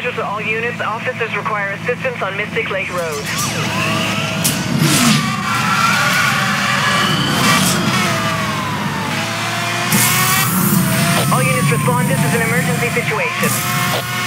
Attention to all units. Officers require assistance on Mystic Lake Road. Respond, this is an emergency situation.